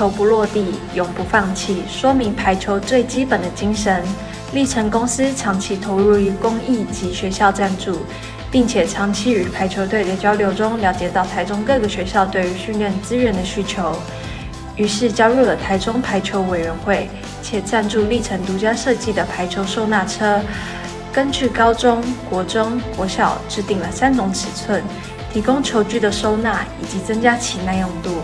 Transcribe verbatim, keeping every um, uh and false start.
球不落地，永不放弃，说明排球最基本的精神。力成公司长期投入于公益及学校赞助，并且长期与排球队的交流中了解到台中各个学校对于训练资源的需求，于是加入了台中排球委员会，且赞助力成独家设计的排球收纳车。根据高中、国中、国小制定了三种尺寸，提供球具的收纳以及增加其耐用度。